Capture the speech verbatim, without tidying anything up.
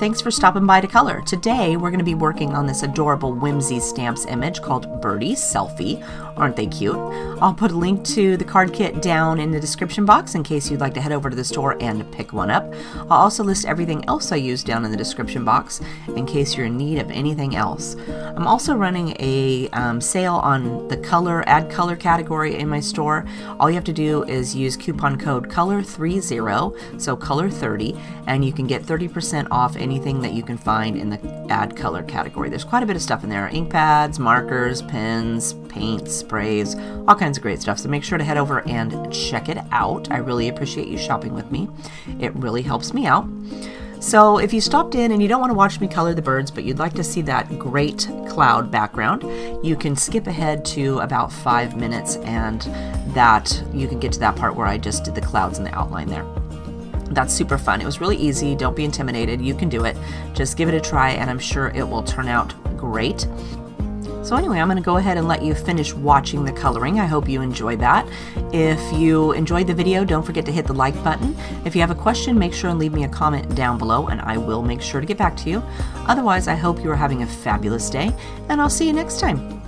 Thanks for stopping by to color. Today we're going to be working on this adorable Whimsy Stamps image called Birdie's Selfie. Aren't they cute? I'll put a link to the card kit down in the description box in case you'd like to head over to the store and pick one up. I'll also list everything else I use down in the description box in case you're in need of anything else. I'm also running a um, sale on the color, add color category in my store. All you have to do is use coupon code color thirty, so color thirty, and you can get thirty percent off anything that you can find in the add color category. There's quite a bit of stuff in there. Ink pads, markers, pens, paints, sprays, all kinds of great stuff. So make sure to head over and check it out. I really appreciate you shopping with me. It really helps me out. So if you stopped in and you don't want to watch me color the birds, but you'd like to see that great cloud background, you can skip ahead to about five minutes and that you can get to that part where I just did the clouds and the outline there. That's super fun. It was really easy. Don't be intimidated. You can do it. Just give it a try and I'm sure it will turn out great. So anyway, I'm going to go ahead and let you finish watching the coloring. I hope you enjoyed that. If you enjoyed the video, don't forget to hit the like button. If you have a question, make sure and leave me a comment down below and I will make sure to get back to you. Otherwise, I hope you are having a fabulous day and I'll see you next time.